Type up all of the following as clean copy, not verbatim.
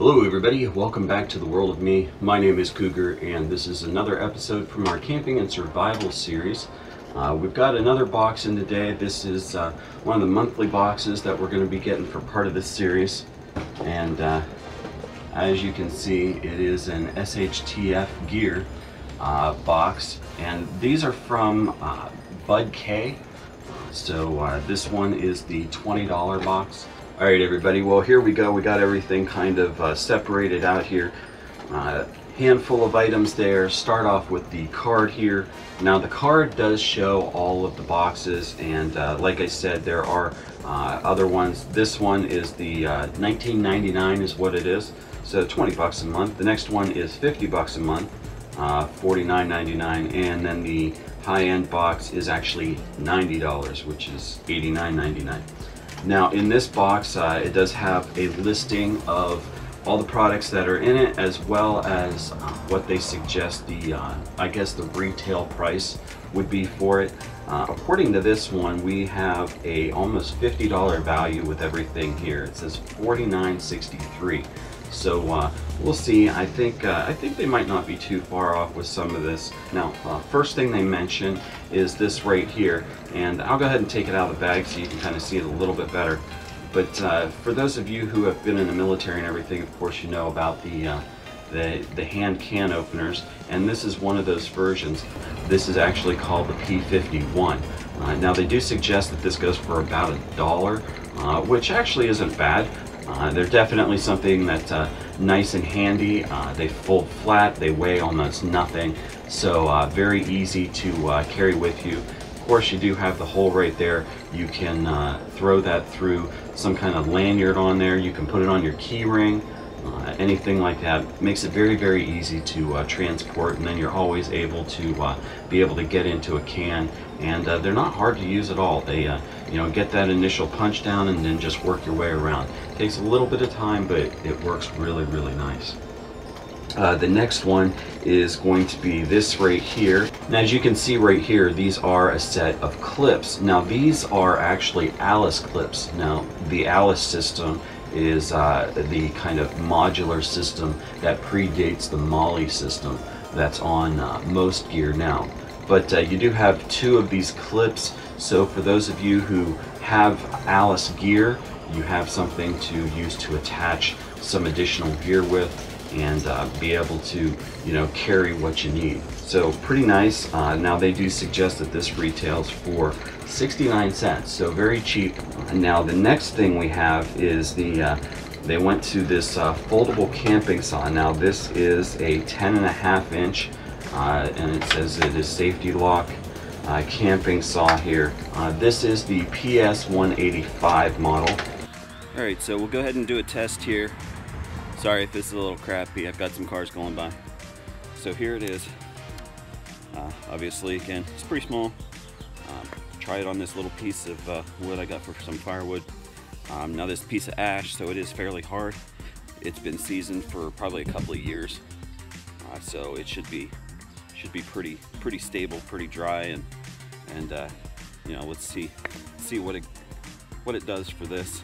Hello everybody, welcome back to the world of me. My name is Cougar and this is another episode from our camping and survival series. We've got another box in today. This is one of the monthly boxes that we're going to be getting for part of this series. And as you can see, it is an SHTF gear box. And these are from Bud K. So this one is the $20 box. All right, everybody, well, here we go. We got everything kind of separated out here. Handful of items there. Start off with the card here. Now the card does show all of the boxes, and like I said, there are other ones. This one is the $19.99 is what it is, so 20 bucks a month. The next one is 50 bucks a month, $49.99, and then the high-end box is actually $90, which is $89.99. Now in this box, it does have a listing of all the products that are in it, as well as what they suggest the, I guess the retail price would be for it. According to this one, we have a almost $50 value with everything here. It says $49.63. So we'll see. I think they might not be too far off with some of this. Now, first thing they mention is this right here, and I'll go ahead and take it out of the bag so you can kind of see it a little bit better. But for those of you who have been in the military and everything, of course, you know about the hand can openers, and this is one of those versions. This is actually called the P-51. Now they do suggest that this goes for about $1, which actually isn't bad. They're definitely something that's nice and handy. They fold flat, they weigh almost nothing, so very easy to carry with you. Of course, you do have the hole right there. You can throw that through some kind of lanyard on there. You can put it on your key ring, anything like that. Makes it very, very easy to transport, and then you're always able to be able to get into a can. And they're not hard to use at all. They you know, get that initial punch down and then just work your way around. It takes a little bit of time, but it works really, really nice. The next one is going to be this right here. Now, as you can see right here, these are a set of clips. Now these are actually ALICE clips. Now the ALICE system is the kind of modular system that predates the MOLLE system that's on most gear now. But you do have two of these clips, so for those of you who have ALICE gear, you have something to use to attach some additional gear with and be able to, you know, carry what you need. So pretty nice. Now they do suggest that this retails for 69 cents, so very cheap. Now the next thing we have is the they went to this foldable camping saw. Now this is a 10.5 inch. And it says it is safety lock camping saw here. This is the PS185 model. Alright, so we'll go ahead and do a test here. Sorry if this is a little crappy, I've got some cars going by. So here it is. Obviously, again, it's pretty small. Try it on this little piece of wood I got for some firewood. Now this piece of ash, so it is fairly hard. It's been seasoned for probably a couple of years. So it should be pretty stable, pretty dry, and you know, let's see what it does for this.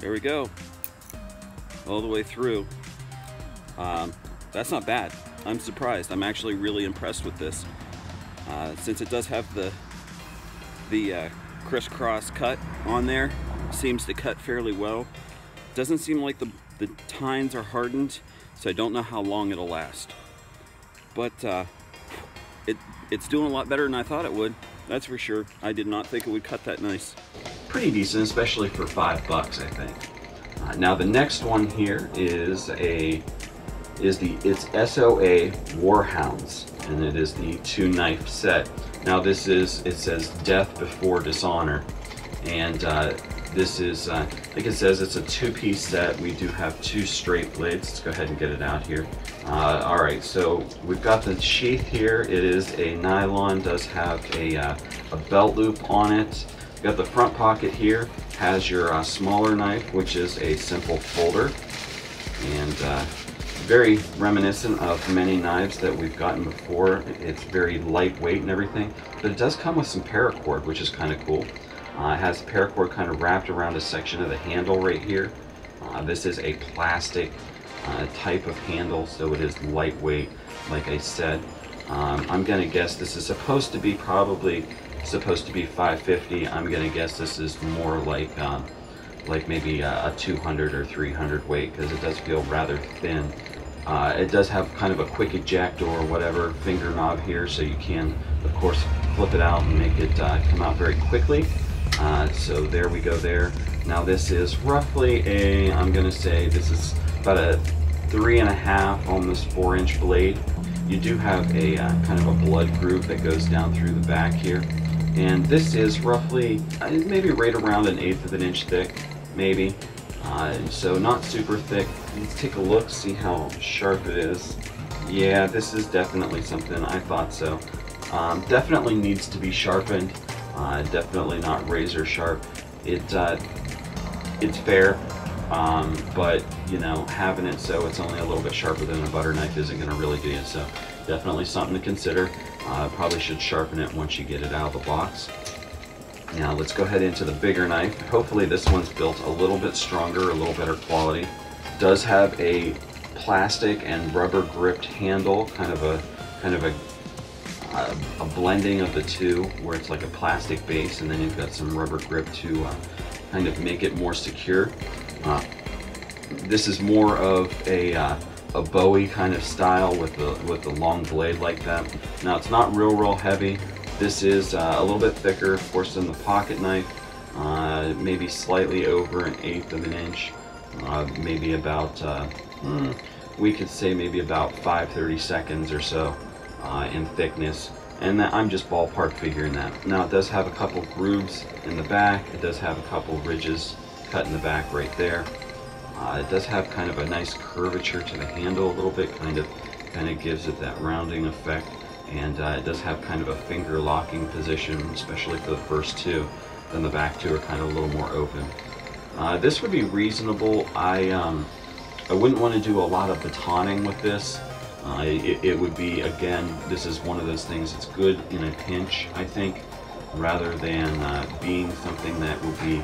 There we go, all the way through. That's not bad. I'm surprised. I'm actually really impressed with this, since it does have the crisscross cut on there. Seems to cut fairly well. Doesn't seem like the tines are hardened, so I don't know how long it'll last. But it's doing a lot better than I thought it would, that's for sure. I did not think it would cut that nice. Pretty decent, especially for $5, I think. Now the next one here is it's SOA Warhounds, and it is the 2-knife set. Now this is, it says death before dishonor, and this is, I think it says it's a 2-piece set. We do have 2 straight blades. Let's go ahead and get it out here. Alright, so we've got the sheath here. It is a nylon, does have a belt loop on it. We've got the front pocket here, has your smaller knife, which is a simple folder, and very reminiscent of many knives that we've gotten before. It's very lightweight and everything, but it does come with some paracord, which is kind of cool. It has paracord kind of wrapped around a section of the handle right here. This is a plastic type of handle, so it is lightweight, like I said. I'm going to guess this is supposed to be 550. I'm going to guess this is more like maybe a 200 or 300 weight, because it does feel rather thin. It does have kind of a quick eject or whatever finger knob here, so you can of course flip it out and make it come out very quickly. So there we go there. Now this is roughly a, I'm going to say this is about a 3.5, almost 4-inch blade. You do have a kind of a blood groove that goes down through the back here. And this is roughly, maybe right around 1/8 of an inch thick, maybe. So not super thick. Let's take a look, see how sharp it is. Yeah, this is definitely something, I thought so. Definitely needs to be sharpened. Definitely not razor sharp. It's fair, but you know, having it so it's only a little bit sharper than a butter knife isn't going to really do it. So definitely something to consider. Probably should sharpen it once you get it out of the box. Now let's go ahead into the bigger knife. Hopefully this one's built a little bit stronger, a little better quality. Does have a plastic and rubber gripped handle, kind of a blending of the two, where it's like a plastic base and then you've got some rubber grip to kind of make it more secure. This is more of a Bowie kind of style with the long blade like that. Now it's not real heavy. This is a little bit thicker, of course, than the pocket knife. Maybe slightly over 1/8 of an inch. Maybe about we could say maybe about 5/32 or so in thickness. And I'm just ballpark figuring that. Now it does have a couple grooves in the back. It does have a couple ridges cut in the back right there. It does have kind of a nice curvature to the handle a little bit, kind of gives it that rounding effect. And it does have kind of a finger locking position, especially for the first two. Then the back two are kind of a little more open. This would be reasonable. I wouldn't want to do a lot of batoning with this. It would be, again, this is one of those things that's good in a pinch, I think, rather than being something that would be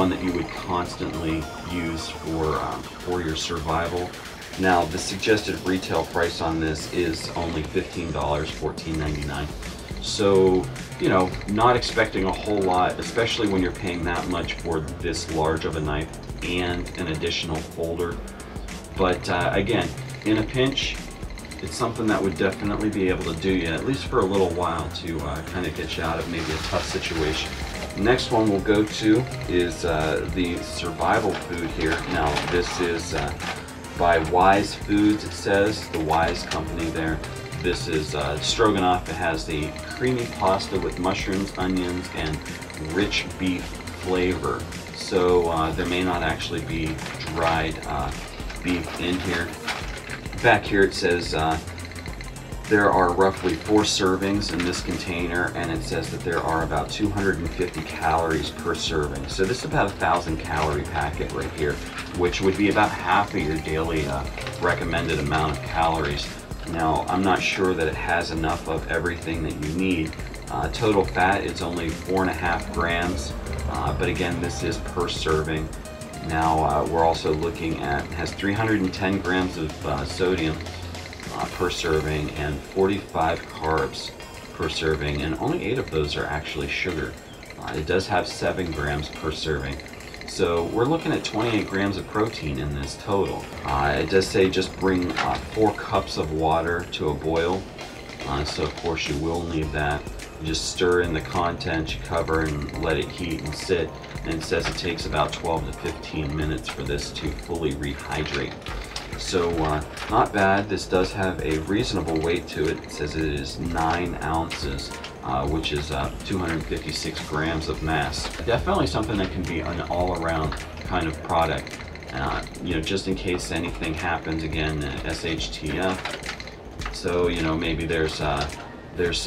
one that you would constantly use for your survival. Now, the suggested retail price on this is only $15, $14.99. So, you know, not expecting a whole lot, especially when you're paying that much for this large of a knife and an additional folder. But again, in a pinch, it's something that would definitely be able to do you, at least for a little while, to kind of get you out of maybe a tough situation. Next one we'll go to is the survival food here. Now this is by Wise Foods, it says, the Wise company there. This is stroganoff. It has the creamy pasta with mushrooms, onions, and rich beef flavor. So there may not actually be dried beef in here. Back here it says there are roughly 4 servings in this container, and it says that there are about 250 calories per serving. So this is about 1,000 calorie packet right here, which would be about half of your daily recommended amount of calories. Now I'm not sure that it has enough of everything that you need. Total fat is only 4.5 grams, but again, this is per serving. Now we're also looking at, it has 310 grams of sodium per serving and 45 carbs per serving, and only 8 of those are actually sugar. It does have 7 grams per serving. So we're looking at 28 grams of protein in this total. It does say just bring 4 cups of water to a boil. So of course you will need that. You just stir in the contents, you cover and let it heat and sit. And it says it takes about 12 to 15 minutes for this to fully rehydrate. So not bad. This does have a reasonable weight to it. It says it is 9 ounces, which is 256 grams of mass. Definitely something that can be an all-around kind of product. You know, just in case anything happens again, SHTF. So, you know, maybe there's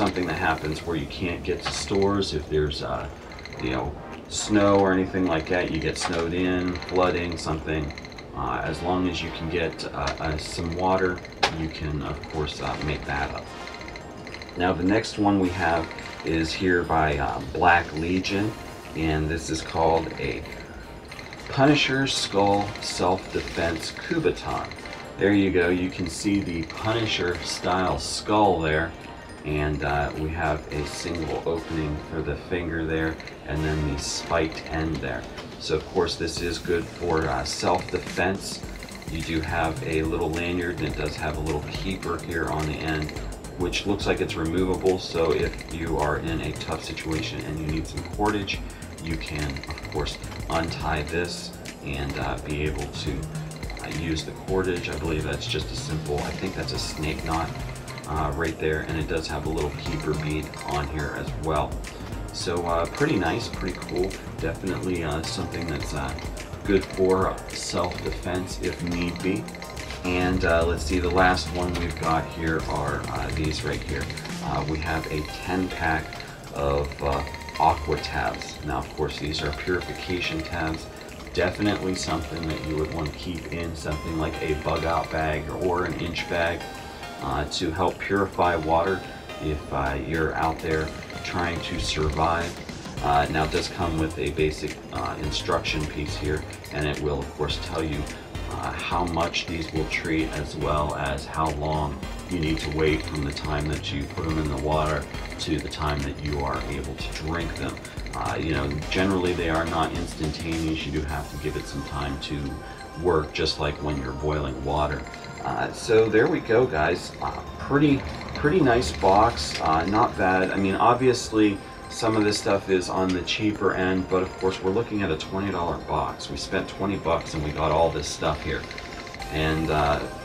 something that happens where you can't get to stores. If there's, you know, snow or anything like that, you get snowed in, flooding, something. As long as you can get some water, you can of course make that up. Now the next one we have is here by Black Legion, and this is called a Punisher Skull Self-Defense Kubaton. There you go, you can see the Punisher style skull there, and we have a single opening for the finger there and then the spiked end there. So of course this is good for self-defense. You do have a little lanyard, and it does have a little keeper here on the end, which looks like it's removable, so if you are in a tough situation and you need some cordage, you can of course untie this and be able to use the cordage. I believe that's just a simple, I think that's a snake knot right there, and it does have a little keeper bead on here as well. So pretty nice, pretty cool. Definitely something that's good for self-defense if need be. And let's see, the last one we've got here are these right here. We have a 10-pack of Aqua Tabs. Now of course these are purification tabs. Definitely something that you would want to keep in something like a bug out bag or an inch bag to help purify water if you're out there trying to survive. Now it does come with a basic instruction piece here, and it will of course tell you how much these will treat, as well as how long you need to wait from the time that you put them in the water to the time that you are able to drink them. You know, generally they are not instantaneous. You do have to give it some time to work, just like when you're boiling water. So there we go, guys. Pretty nice box, not bad. I mean, obviously some of this stuff is on the cheaper end, but of course we're looking at a $20 box. We spent 20 bucks and we got all this stuff here. And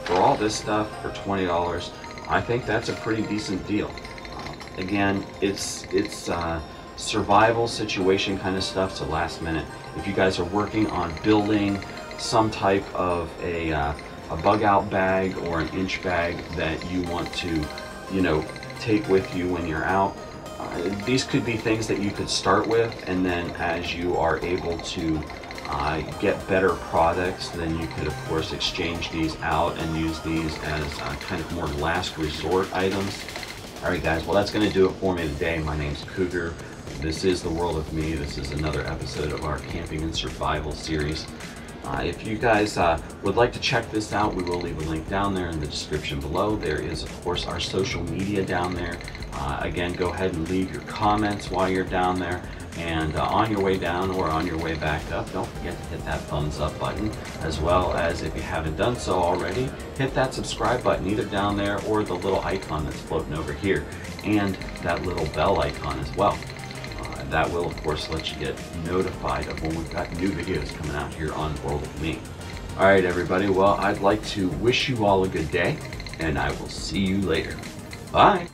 for all this stuff, for $20, I think that's a pretty decent deal. Again, it's survival situation kind of stuff, so last minute. If you guys are working on building some type of a bug out bag or an inch bag that you want to, you know, take with you when you're out, these could be things that you could start with, and then as you are able to get better products, then you could of course exchange these out and use these as kind of more last resort items. Alright guys, well that's going to do it for me today. My name's Cougar. This is The World of Me. This is another episode of our Camping and Survival series. If you guys would like to check this out, we will leave a link down there in the description below. There is, of course, our social media down there. Again, go ahead and leave your comments while you're down there. And on your way down or on your way back up, don't forget to hit that thumbs up button. As well as, if you haven't done so already, hit that subscribe button either down there or the little icon that's floating over here. And that little bell icon as well. That will, of course, let you get notified of when we've got new videos coming out here on World of Me. All right, everybody. Well, I'd like to wish you all a good day, and I will see you later. Bye.